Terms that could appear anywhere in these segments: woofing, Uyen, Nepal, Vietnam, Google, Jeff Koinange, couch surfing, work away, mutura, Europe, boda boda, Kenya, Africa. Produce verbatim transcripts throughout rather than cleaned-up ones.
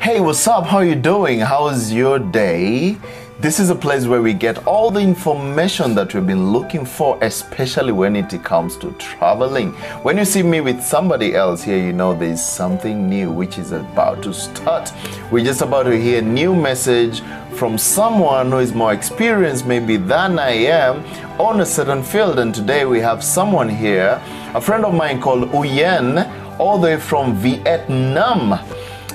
Hey, what's up? How are you doing? How's your day? This is a place where we get all the information that we've been looking for, especially when it comes to traveling. When you see me with somebody else here, you know there's something new which is about to start. We're just about to hear a new message from someone who is more experienced maybe than I am on a certain field. And today we have someone here, a friend of mine called Uyen, all the way from Vietnam.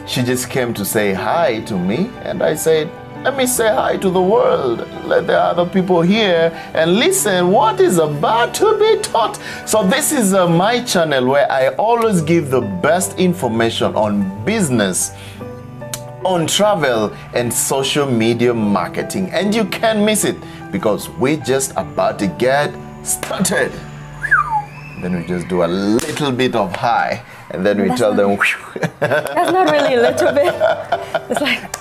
She just came to say hi to me, and I said, let me say hi to the world. Let the other people hear and listen what is about to be taught. So this is uh, my channel where I always give the best information on business, on travel, and social media marketing. And you can't miss it because we're just about to get started. Then we just do a little bit of hi, and then we that's tell them. That's not really a little bit. It's like.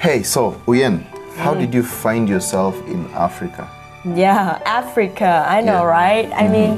Hey, so Uyen, how mm. did you find yourself in Africa? Yeah, Africa. I know, yeah. right? I mm-hmm. mean,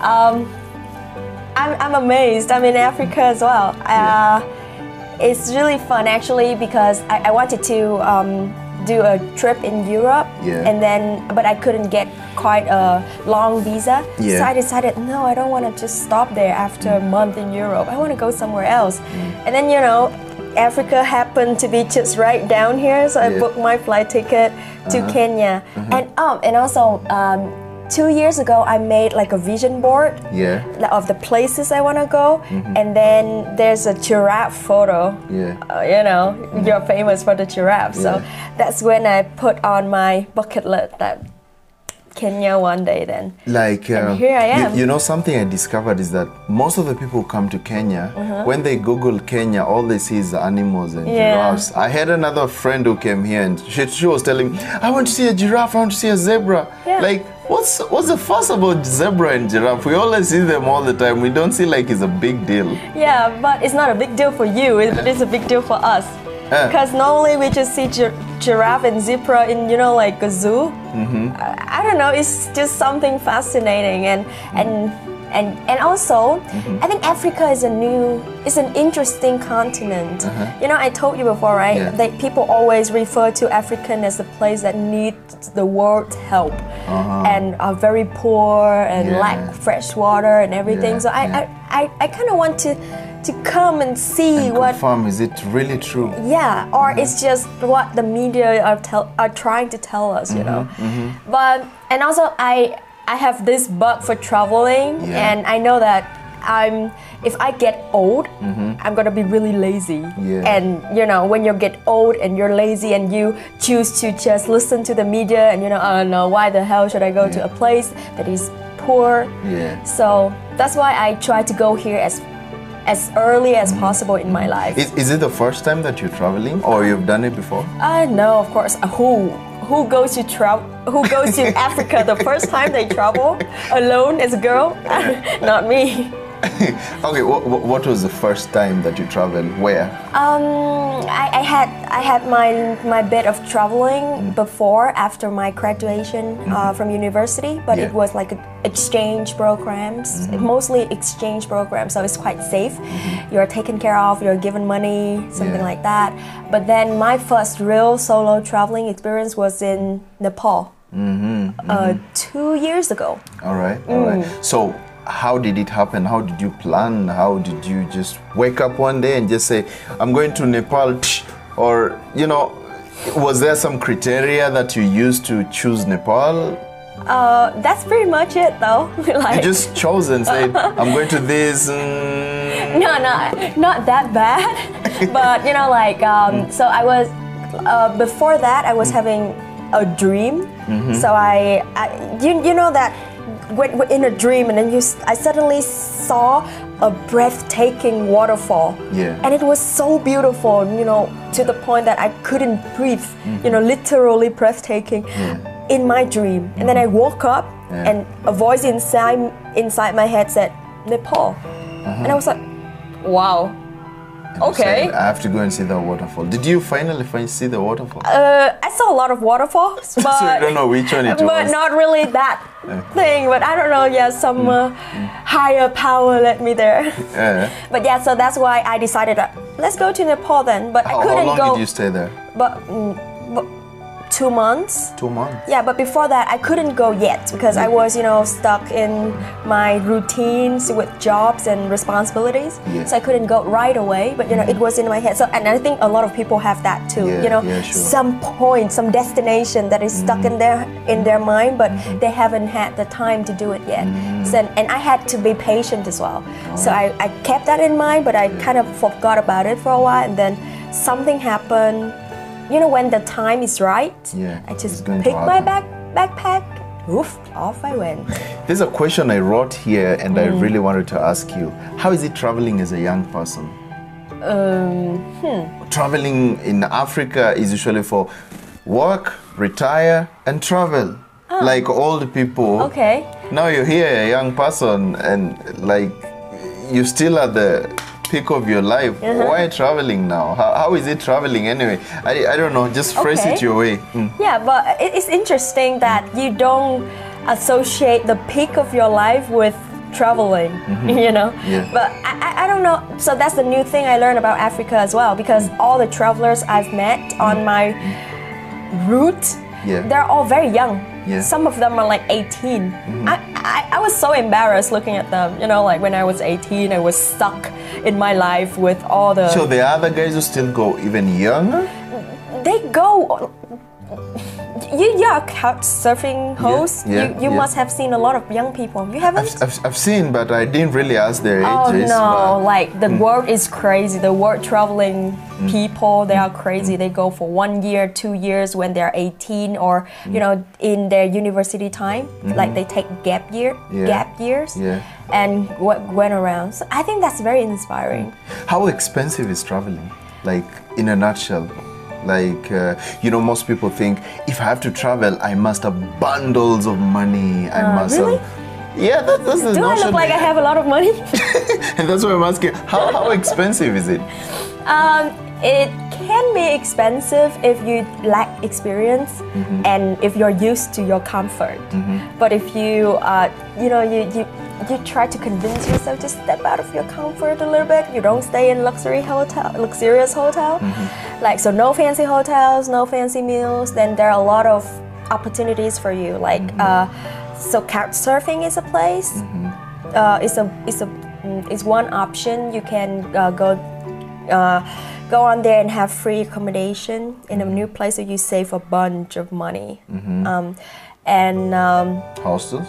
um, I'm I'm amazed. I'm in Africa as well. Yeah. Uh, it's really fun actually because I, I wanted to. Um, do a trip in Europe, yeah. and then but I couldn't get quite a long visa, yeah. so I decided no, I don't want to just stop there after a month in Europe. I want to go somewhere else, mm. and then you know, Africa happened to be just right down here, so yeah. I booked my flight ticket to uh-huh. Kenya, mm-hmm. and um, and also um, two years ago I made like a vision board, yeah. of the places I want to go, mm-hmm. and then there's a giraffe photo, yeah. uh, you know, mm-hmm. you're famous for the giraffe, yeah. so that's when I put on my bucket list that Kenya one day then. Like, uh, here I am. You, you know, something I discovered is that most of the people who come to Kenya, mm-hmm. when they Google Kenya, all they see is animals and yeah. giraffes. I had another friend who came here and she, she was telling me, I want to see a giraffe, I want to see a zebra. Yeah. Like, What's, what's the fuss about zebra and giraffe? We always see them all the time. We don't see like it's a big deal. Yeah, but it's not a big deal for you. It is a big deal for us. Because normally we just see gi giraffe and zebra in, you know, like a zoo. Mm-hmm. I, I don't know. It's just something fascinating. And, and, and, and also, mm-hmm. I think Africa is a new, it's an interesting continent. Uh-huh. You know, I told you before, right? Yeah. That people always refer to Africa as a place that needs the world's help. Uh-huh. And are very poor and yeah. lack fresh water and everything. Yeah. So I, yeah. I, I, I kind of want to, to come and see and what confirm, is it really true? Yeah, or mm-hmm. it's just what the media are tell, are trying to tell us, you mm-hmm. know. Mm-hmm. But and also I I have this bug for traveling, yeah. and I know that I'm if I get old, mm-hmm. I'm gonna be really lazy, yeah. and you know when you get old and you're lazy and you choose to just listen to the media and you know oh no, why the hell should I go yeah. to a place that is poor, yeah. so that's why I try to go here as as early as mm-hmm. possible in my life. Is, is it the first time that you're traveling or you've done it before? Uh, no, of course. Who? Who goes to travel? Who goes to Africa the first time they travel alone as a girl? Not me. Okay, what, what was the first time that you traveled? Where? Um, I, I had I had my my bit of traveling mm. before after my graduation mm-hmm. uh, from university, but yeah. it was like exchange programs, mm-hmm. mostly exchange programs, so it's quite safe. Mm-hmm. You're taken care of, you're given money, something yeah. like that. But then my first real solo traveling experience was in Nepal mm-hmm. Mm-hmm. Uh, two years ago. All right, all mm. right. So. How did it happen? How did you plan? How did you just wake up one day and just say, I'm going to Nepal? Or, you know, was there some criteria that you used to choose Nepal? Uh, that's pretty much it, though. Like, you just chose and said, I'm going to this. Mm. No, no, not that bad. But, you know, like, um, so I was, uh, before that, I was having a dream. Mm-hmm. So I, I you, you know that. Went, went in a dream and then you I suddenly saw a breathtaking waterfall, yeah. and it was so beautiful, you know, to the point that I couldn't breathe, mm-hmm. you know, literally breathtaking yeah. in my dream. Mm-hmm. And then I woke up yeah. and a voice inside inside my head said Nepal, uh-huh. and I was like, wow, Okay. Said, I have to go and see the waterfall. Did you finally find, see the waterfall? Uh, I saw a lot of waterfalls, but so you don't know which one it was. But not really that okay. thing. But I don't know. Yeah, some uh, mm. higher power led me there. Yeah. But yeah, so that's why I decided uh, let's go to Nepal then. But how, I couldn't go. How long go, did you stay there? But. Mm, Two months. Two months. Yeah, but before that, I couldn't go yet because I was, you know, stuck in my routines with jobs and responsibilities. Yeah. So I couldn't go right away. But you know, it was in my head. So, and I think a lot of people have that too. Yeah, you know, yeah, sure. some point, some destination that is stuck mm. in their in their mind, but mm-hmm. they haven't had the time to do it yet. Mm. So, and I had to be patient as well. Oh. So I, I kept that in mind, but I yeah. kind of forgot about it for a while, and then something happened. You know, when the time is right, yeah, I just pick my back, backpack, woof, off I went. There's a question I wrote here and mm. I really wanted to ask you. How is it traveling as a young person? Um, hmm. Traveling in Africa is usually for work, retire, and travel. Oh. Like old people. Okay. Now you're here, a young person, and like, you still are the peak of your life. Uh-huh. Why traveling now? How, how is it traveling anyway? I, I don't know, just phrase okay. it your way. Mm. Yeah, but it's interesting that you don't associate the peak of your life with traveling, mm-hmm. you know? Yeah. But I, I don't know, so that's the new thing I learned about Africa as well, because all the travelers I've met on my route, yeah. they're all very young. Yeah. Some of them are like eighteen. Mm-hmm. I, I, I was so embarrassed looking at them. You know, like when I was eighteen, I was stuck in my life with all the... So the other guys who still go even younger? They go... You, you're a couch surfing host. Yeah, yeah, you you yeah. must have seen a lot of young people. You haven't? I've, I've, I've seen, but I didn't really ask their oh, ages. Oh no, like the mm. world is crazy. The world traveling mm. people, they are crazy. Mm. They go for one year, two years when they're eighteen or, mm. you know, in their university time. Mm-hmm. Like they take gap year, yeah. gap years yeah. and went around. So I think that's very inspiring. How expensive is traveling? Like in a nutshell. Like, uh, you know, most people think, if I have to travel, I must have bundles of money. I uh, must really? have... Yeah, that, that's the Do notion. I look like I have a lot of money? And that's why I'm asking, how, how expensive is it? Um, it can be expensive if you lack experience mm-hmm. and if you're used to your comfort. Mm-hmm. But if you, uh, you know, you... you You try to convince yourself to step out of your comfort a little bit. You don't stay in luxury hotel, luxurious hotel. Mm-hmm. Like, so no fancy hotels, no fancy meals. Then there are a lot of opportunities for you. Like, mm-hmm. uh, so couch surfing is a place. Mm-hmm. uh, it's a it's a it's one option. You can uh, go uh, go on there and have free accommodation in a new place, so you save a bunch of money. Mm-hmm. um, and um, hostels.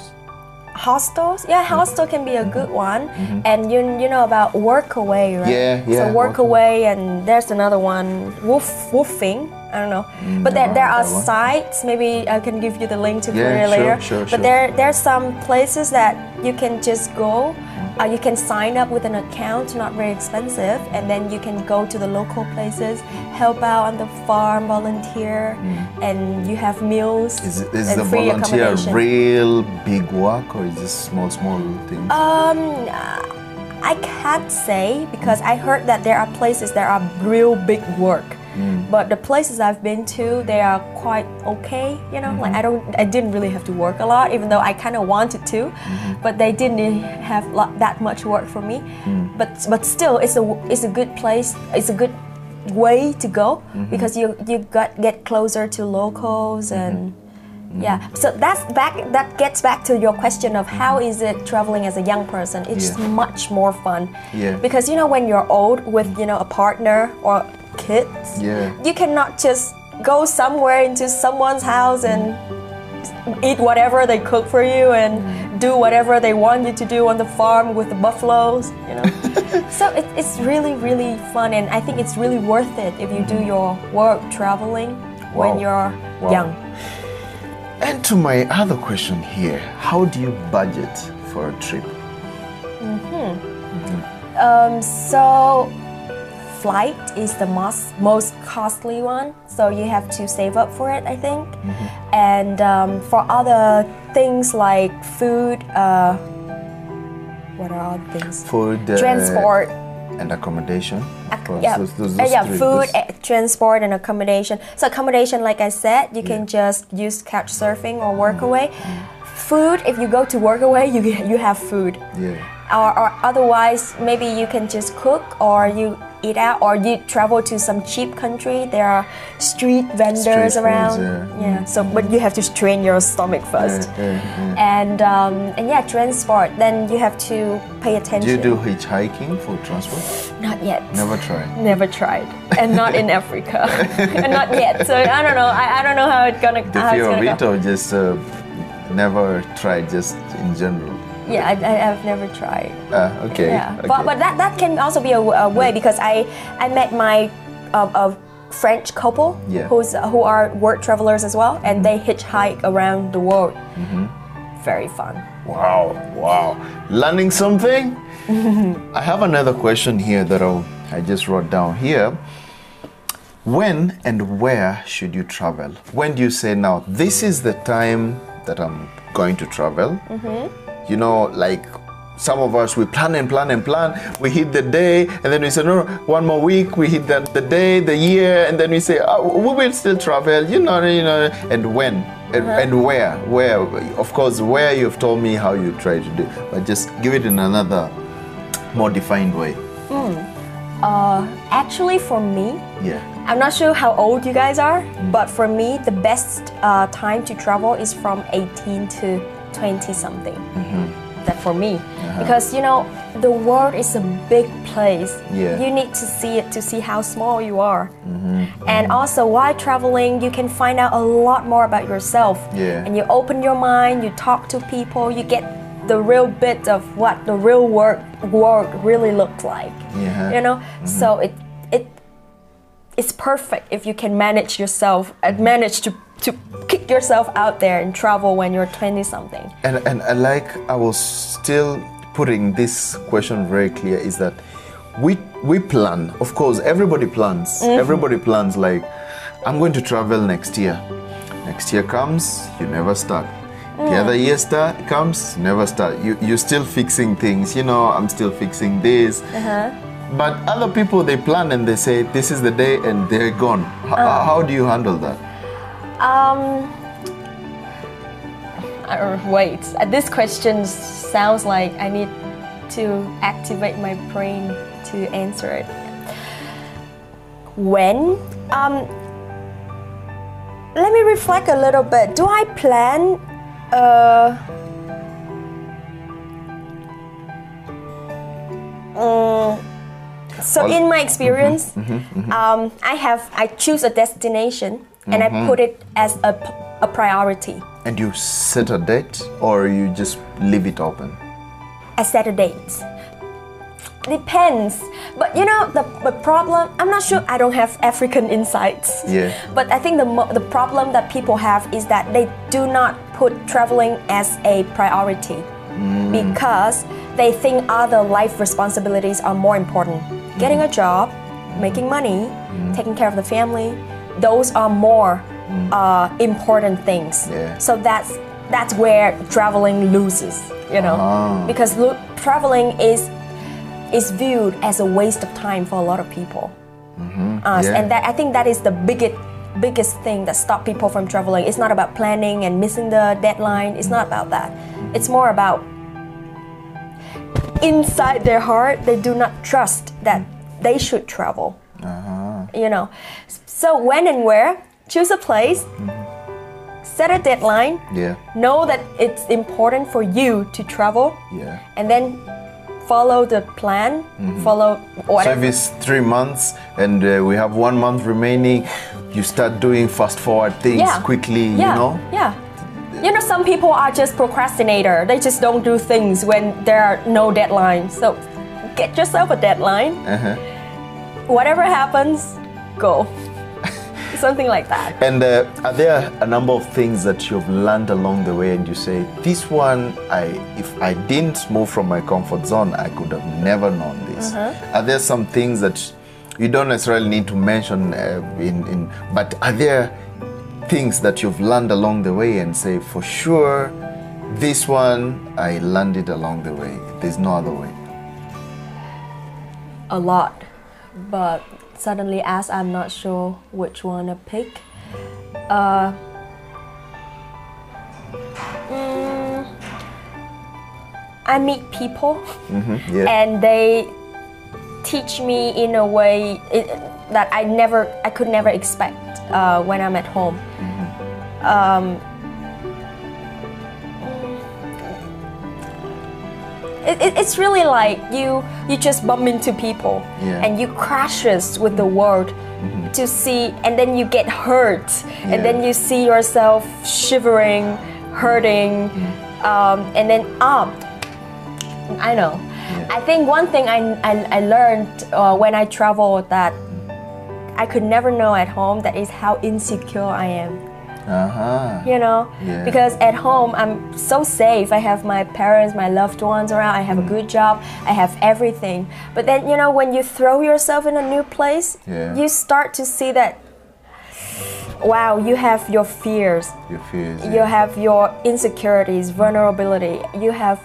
Hostels, yeah, hostel can be a good one, mm-hmm. and you you know about work away, right? Yeah, yeah. So work away, and there's another one, woof woofing. I don't know, mm, but there there are sites. Maybe I can give you the link to yeah, sure, later. Sure, sure. But there there's some places that you can just go. Uh, you can sign up with an account, not very expensive, and then you can go to the local places, help out on the farm, volunteer, mm. and you have meals. Is, is and the free volunteer a real big work or is this small, small thing? Um, I can't say because I heard that there are places that are real big work, mm. but the places I've been to, they are quite okay. You know, mm. like I don't, I didn't really have to work a lot, even though I kind of wanted to. Mm. But they didn't have that much work for me. Mm. But but still, it's a it's a good place. It's a good way to go mm-hmm. because you you got get closer to locals and mm-hmm. yeah. So that's back. That gets back to your question of how is it traveling as a young person? It's yeah. much more fun. Yeah. Because you know when you're old with you know a partner or kids, yeah. you cannot just go somewhere into someone's house and eat whatever they cook for you and do whatever they want you to do on the farm with the buffaloes, you know. So it, it's really, really fun, and I think it's really worth it if you do your work traveling wow. when you're wow. young. And to my other question here, how do you budget for a trip? Mm-hmm. Mm-hmm. Um, so flight is the most, most costly one, so you have to save up for it, I think. Mm-hmm. And um, for other things like food, uh, what are other things? Food, uh, transport, And accommodation? Ac yeah, those, those uh, yeah food, uh, transport, and accommodation. So accommodation, like I said, you yeah. can just use couch surfing or work away. Mm. Food, if you go to work away, you, you have food. Yeah. Or, or otherwise, maybe you can just cook or you eat out or you travel to some cheap country. There are street vendors street around. Foods, yeah. yeah. So, but you have to train your stomach first. Yeah, yeah, yeah. And um, and yeah, transport. Then you have to pay attention. Do you do hitchhiking for transport? Not yet. Never tried. Never tried, and not in Africa, and not yet. So I don't know. I, I don't know how it's gonna. The fear of it, or just uh, never tried, just in general. Yeah, I, I, I've never tried. Ah, okay. Yeah. okay. But, but that, that can also be a, a way because I, I met my uh, uh, French couple yeah. who's, who are work travelers as well, and they hitchhike around the world. Mm-hmm. Very fun. Wow, wow. Learning something? I have another question here that I'll, I just wrote down here. When and where should you travel? When do you say, now, this is the time that I'm going to travel? Mm-hmm. You know, like some of us, we plan and plan and plan. We hit the day, and then we say, no, no one more week. We hit the, the day, the year, and then we say, oh, we will still travel. You know, you know. And when, and, uh-huh. and where, where? Of course, where you've told me how you try to do, but just give it in another, more defined way. Mm. Uh, actually, for me, yeah. I'm not sure how old you guys are, mm. but for me, the best uh, time to travel is from eighteen to twenty something. Mm-hmm. That for me, uh-huh. because you know the world is a big place. Yeah. You need to see it to see how small you are. Mm-hmm. And also while traveling, you can find out a lot more about yourself. Yeah. And you open your mind. You talk to people. You get the real bit of what the real work world really looks like. Yeah. You know, mm-hmm. so it it it's perfect if you can manage yourself and manage to. to kick yourself out there and travel when you're twenty something. And, and I like, I was still putting this question very clear, is that we we plan, of course, everybody plans. Mm-hmm. Everybody plans like, I'm going to travel next year. Next year comes, you never start. Mm. The other year start, comes, never start. You, you're still fixing things, you know, I'm still fixing this. Uh-huh. But other people, they plan and they say, this is the day and they're gone. H- uh-huh. How do you handle that? Um, uh, wait, uh, this question sounds like I need to activate my brain to answer it. When? Um, let me reflect a little bit. Do I plan? Uh, um, so in my experience, mm-hmm, mm-hmm, mm-hmm. Um, I have, I choose a destination. And mm-hmm. I put it as a, a priority. And you set a date or you just leave it open? I set a date. Depends. But you know, the, the problem, I'm not sure I don't have African insights. Yeah. But I think the, the problem that people have is that they do not put traveling as a priority mm. because they think other life responsibilities are more important. Mm. Getting a job, making money, mm. taking care of the family. Those are more mm. uh, important things. Yeah. So that's that's where traveling loses, you know, ah. because lo traveling is is viewed as a waste of time for a lot of people. Mm-hmm. uh, yeah. And that, I think that is the biggest biggest thing that stops people from traveling. It's not about planning and missing the deadline. It's not about that. It's more about inside their heart, they do not trust that they should travel. Uh-huh. You know. So when and where, choose a place, mm-hmm. set a deadline, yeah. know that it's important for you to travel, yeah. and then follow the plan, mm-hmm. follow whatever. So if it's three months and uh, we have one month remaining, you start doing fast forward things yeah. quickly, yeah. you know? Yeah. You know, some people are just procrastinator. They just don't do things when there are no deadlines. So get yourself a deadline. Uh-huh. Whatever happens, go. Something like that. And uh, are there a number of things that you've learned along the way and you say, this one, I if I didn't move from my comfort zone, I could have never known this. Mm-hmm. Are there some things that you don't necessarily need to mention, uh, in, in, but are there things that you've learned along the way and say, for sure, this one, I learned it along the way. There's no other way. a lot, but suddenly as I'm not sure which one to pick, uh, mm, I meet people mm-hmm, yeah. and they teach me in a way it, that I never, I could never expect uh, when I'm at home. Mm-hmm. um, It, it, it's really like you you just bump into people yeah. and you crashes with the world mm-hmm. to see, and then you get hurt yeah. and then you see yourself shivering, hurting, mm-hmm. um, and then up. Oh, I know. Yeah. I think one thing I, I, I learned uh, when I traveled that I could never know at home, that is how insecure I am. Uh-huh. You know, yeah. because at home I'm so safe. I have my parents, my loved ones around. I have mm. a good job. I have everything. But then, you know, when you throw yourself in a new place, yeah. you start to see that, wow, you have your fears. Your fears. Yeah. You have your insecurities, vulnerability. You have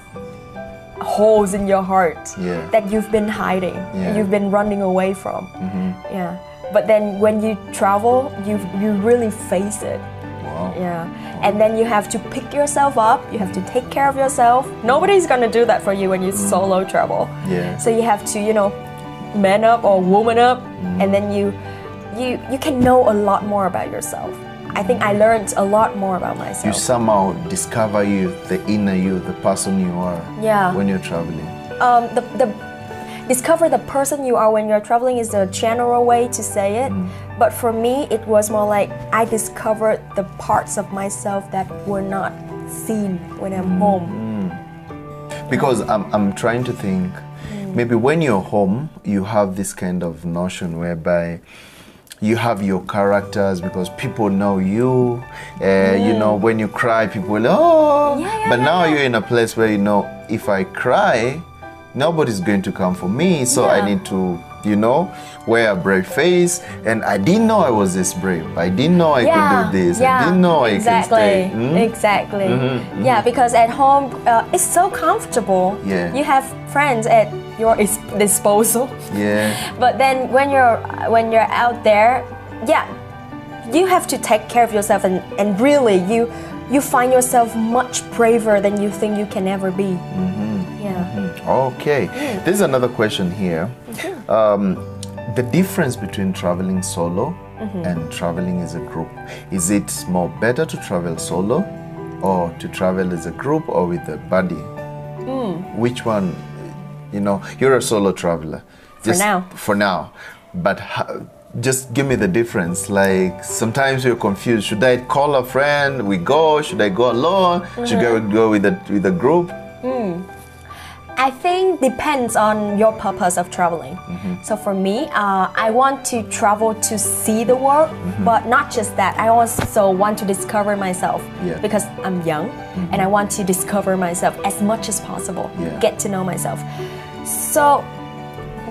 holes in your heart yeah. that you've been hiding, yeah. you've been running away from. Mm-hmm. Yeah. But then when you travel, you you really face it. Wow. Yeah, and then you have to pick yourself up. You have to take care of yourself. Nobody's gonna do that for you when you mm. solo travel. Yeah. So you have to, you know, man up or woman up, mm. and then you, you you can know a lot more about yourself. I think I learned a lot more about myself. You somehow discover you, the inner you, the person you are. Yeah. When you're traveling. Um. The the. Discover the person you are when you're traveling is the general way to say it. Mm. But for me, it was more like I discovered the parts of myself that were not seen when I'm mm. home. Mm. Because I'm, I'm trying to think, mm. maybe when you're home, you have this kind of notion whereby you have your characters because people know you. Uh, mm. You know, when you cry, people will, oh. Yeah, yeah, but yeah, now yeah. you're in a place where you know, if I cry, nobody's going to come for me, so yeah. I need to, you know, wear a brave face. And I didn't know I was this brave. I didn't know I yeah. could do this. Yeah. I didn't know exactly. I could stay. Mm? Exactly. Mm-hmm. Yeah, because at home, uh, it's so comfortable. Yeah. You have friends at your disposal. Yeah. But then when you're when you're out there, yeah, you have to take care of yourself, and, and really you you find yourself much braver than you think you can ever be. Mm-hmm. Okay, there's another question here. Mm-hmm. um, the difference between traveling solo mm-hmm. and traveling as a group. Is it more better to travel solo or to travel as a group or with a buddy? Mm. Which one, you know, you're a solo traveler. Just for now. For now. But how, just give me the difference. Like sometimes you're confused. Should I call a friend? We go. Should I go alone? Mm-hmm. Should I go with a, with a group? Mm. I think depends on your purpose of traveling. Mm-hmm. So for me, uh, I want to travel to see the world, mm-hmm. but not just that. I also want to discover myself yeah. because I'm young mm-hmm. and I want to discover myself as much as possible, yeah. get to know myself. So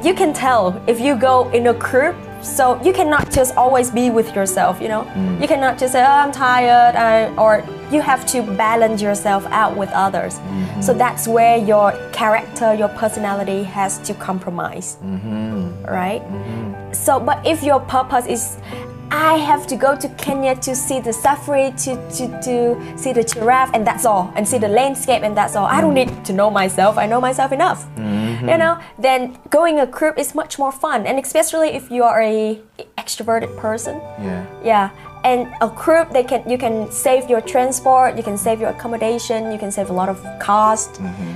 you can tell if you go in a group, so you cannot just always be with yourself, you know. Mm. You cannot just say, oh, I'm tired, I, or you have to balance yourself out with others. Mm-hmm. So that's where your character, your personality has to compromise, mm-hmm. right? Mm-hmm. So, but if your purpose is, I have to go to Kenya to see the safari, to, to, to see the giraffe, and that's all, and see the landscape, and that's all. Mm-hmm. I don't need to know myself, I know myself enough. Mm-hmm. You know, then going a group is much more fun, and especially if you are a extroverted person. Yeah. Yeah. And a group, they can you can save your transport, you can save your accommodation, you can save a lot of cost. Mm-hmm.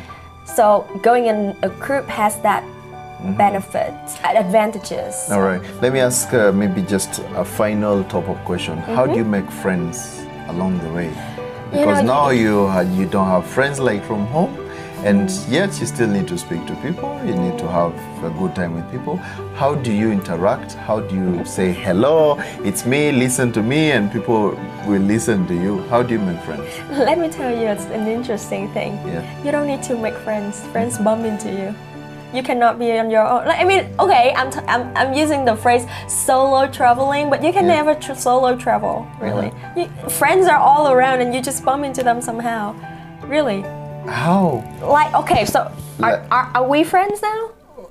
So going in a group has that mm-hmm. benefit, advantages. All right. Let me ask uh, maybe just a final top-up question. Mm-hmm. How do you make friends along the way? Because you know, now you you don't have friends like from home. And yet you still need to speak to people, you need to have a good time with people. How do you interact? How do you say, hello, it's me, listen to me, and people will listen to you? How do you make friends? Let me tell you, it's an interesting thing. Yeah. You don't need to make friends. Friends bump into you. You cannot be on your own. Like, I mean, okay, I'm, t I'm, I'm using the phrase solo traveling, but you can yeah. never tra solo travel, really. Yeah. You, friends are all around and you just bump into them somehow, really. How? Like, okay, so are, are, are we friends now?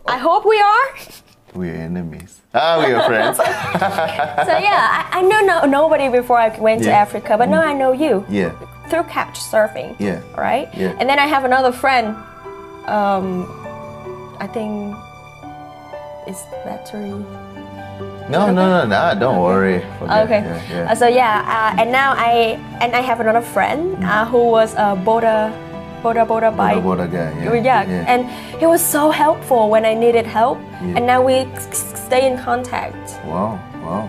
I hope we are. We are enemies. Ah, we are friends. So yeah, I, I know no, nobody before I went yeah. to Africa, but mm. now I know you. Yeah. Through couch surfing. Yeah. Right? Yeah. And then I have another friend. Um, I think it's battery. No, okay. no, no, no, don't worry. Forget. Okay. Yeah, yeah. Uh, so yeah, uh, and now I and I have another friend uh, who was a boda boda boda bike. Boda boda guy. Yeah. Yeah. yeah. And he was so helpful when I needed help, yeah. and now we stay in contact. Wow, wow.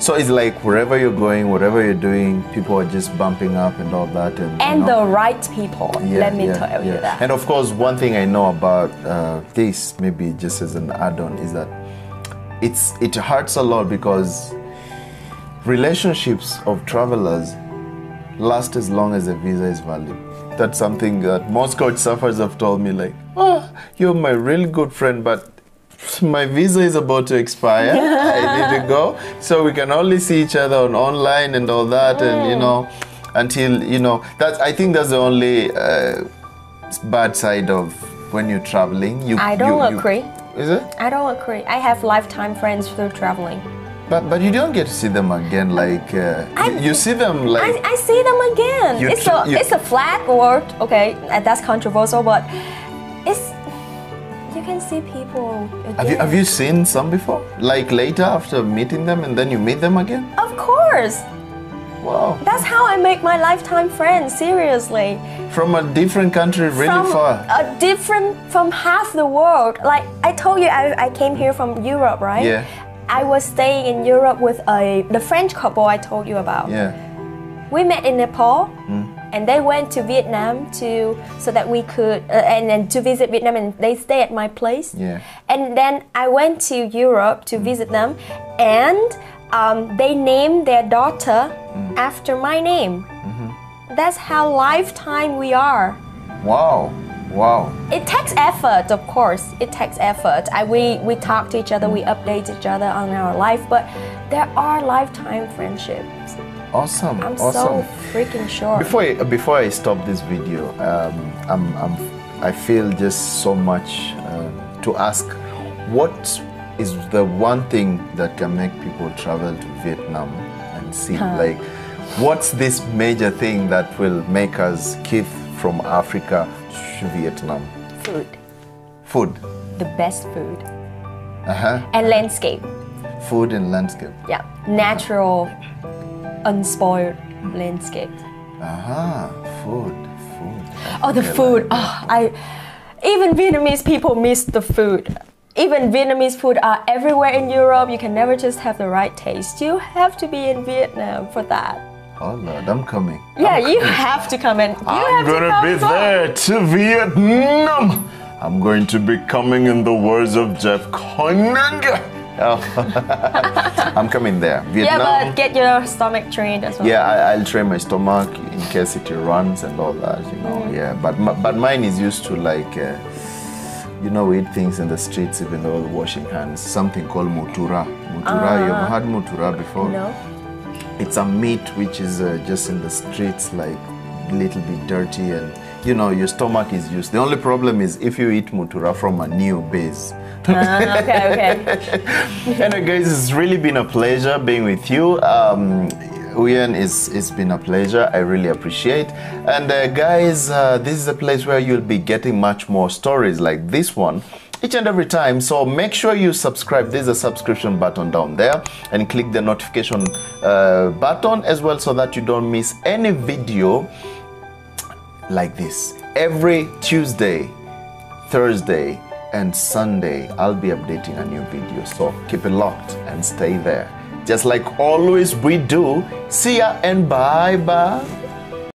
So it's like wherever you're going, whatever you're doing, people are just bumping up and all that. And, and you know, the right people, yeah, let me yeah, tell yeah. you that. And of course, one thing I know about uh, this, maybe just as an add-on, is that it's it hurts a lot because relationships of travelers last as long as the visa is valid. That's something that most couch surfers have told me, like, oh, you're my really good friend, but my visa is about to expire. I need to go. So we can only see each other on online and all that. Mm. And, you know, until, you know, that's, I think that's the only uh, bad side of when you're traveling. You, I don't you, agree. You, is it? I don't agree. I have lifetime friends through traveling. But, but you don't get to see them again, like, uh, I, you see them like... I, I see them again. It's a, you, it's a flat word. Okay, that's controversial, but it's... You can see people again. Have you, have you seen some before? Like later after meeting them and then you meet them again? Of course! Wow. That's how I make my lifetime friends, seriously. From a different country, really from far. A different, from half the world. Like I told you, I, I came here from Europe, right? Yeah. I was staying in Europe with a the French couple I told you about. Yeah. We met in Nepal. Mm. And they went to Vietnam to so that we could uh, and then to visit Vietnam, and they stay at my place. Yeah. And then I went to Europe to mm. visit them, and um, they named their daughter mm. after my name. Mm-hmm. That's how lifetime we are. Wow, wow. It takes effort, of course. It takes effort. I, we we talk to each other, we update each other on our life, but there are lifetime friendships. Awesome! I'm awesome. so freaking sure. Before I, before I stop this video, um, I'm, I'm I feel just so much uh, to ask. What is the one thing that can make people travel to Vietnam and see? Huh. Like, what's this major thing that will make us kids from Africa to Vietnam? Food. Food. The best food. Uh huh. And landscape. Food and landscape. Yeah, natural. Uh-huh. Unspoiled landscape. Aha, food, food. Oh, the food. Oh, I even Vietnamese people miss the food. Even Vietnamese food are everywhere in Europe. You can never just have the right taste. You have to be in Vietnam for that. Oh Lord, I'm coming. Yeah, I'm you coming. have to come in. You I'm have gonna to be from. there to Vietnam. I'm going to be coming, in the words of Jeff Koinange. Oh. I'm coming there. Vietnam. Yeah, but get your stomach trained as well. Yeah, I, I'll train my stomach in case it runs and all that, you know. Mm. Yeah, but but mine is used to, like, uh, you know, we eat things in the streets even though we're washing hands. Something called mutura. Mutura, uh, you ever had mutura before? No. It's a meat which is uh, just in the streets, like a little bit dirty, and you know, your stomach is used. The only problem is if you eat mutura from a new base. Uh, okay, okay. Anyway, guys, it's really been a pleasure being with you. Um, Uyen, it's, it's been a pleasure. I really appreciate. And uh, guys, uh, this is a place where you'll be getting much more stories like this one each and every time. So make sure you subscribe. There's a subscription button down there, and click the notification uh, button as well so that you don't miss any video like this. Every Tuesday, Thursday, and Sunday, I'll be updating a new video, so keep it locked and stay there. Just like always we do. See ya and bye bye.